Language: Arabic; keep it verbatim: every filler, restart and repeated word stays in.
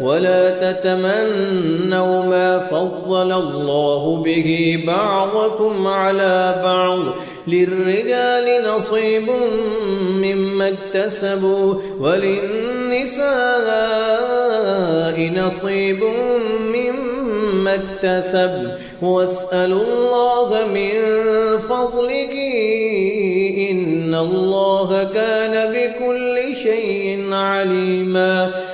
ولا تتمنوا ما فضل الله به بعضكم على بعض، للرجال نصيب مما اكتسبوا وللنساء نصيب مما اكتسبوا، واسألوا الله من فضله إن الله كان بكل شيء عليما.